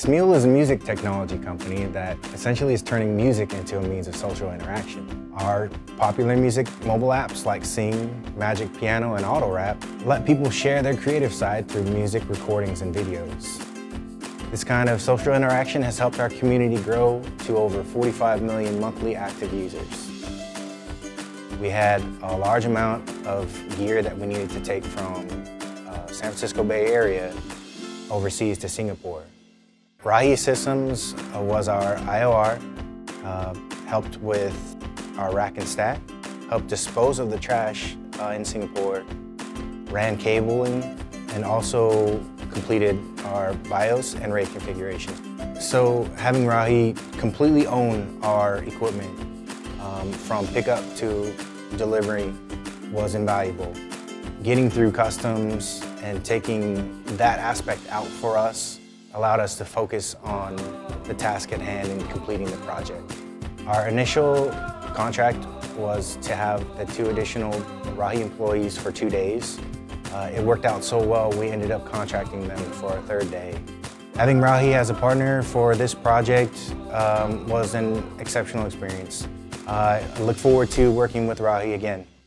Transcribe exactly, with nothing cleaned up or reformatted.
Smule is a music technology company that essentially is turning music into a means of social interaction. Our popular music mobile apps like Sing, Magic Piano, and Auto Rap let people share their creative side through music recordings and videos. This kind of social interaction has helped our community grow to over forty-five million monthly active users. We had a large amount of gear that we needed to take from uh, San Francisco Bay Area overseas to Singapore. Rahi Systems uh, was our I O R, uh, helped with our rack and stack, helped dispose of the trash uh, in Singapore, ran cabling, and also completed our BIOS and RAID configurations. So having Rahi completely own our equipment um, from pickup to delivery was invaluable. Getting through customs and taking that aspect out for us allowed us to focus on the task at hand and completing the project. Our initial contract was to have the two additional Rahi employees for two days. Uh, it worked out so well, we ended up contracting them for a third day. Having Rahi as a partner for this project um, was an exceptional experience. Uh, I look forward to working with Rahi again.